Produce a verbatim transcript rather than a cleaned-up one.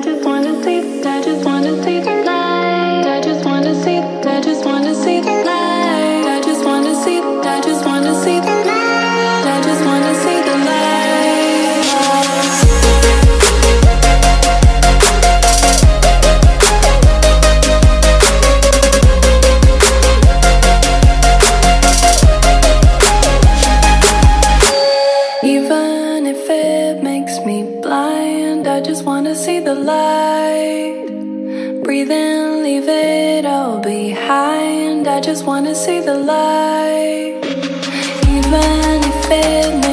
I just wanna see the light, even if it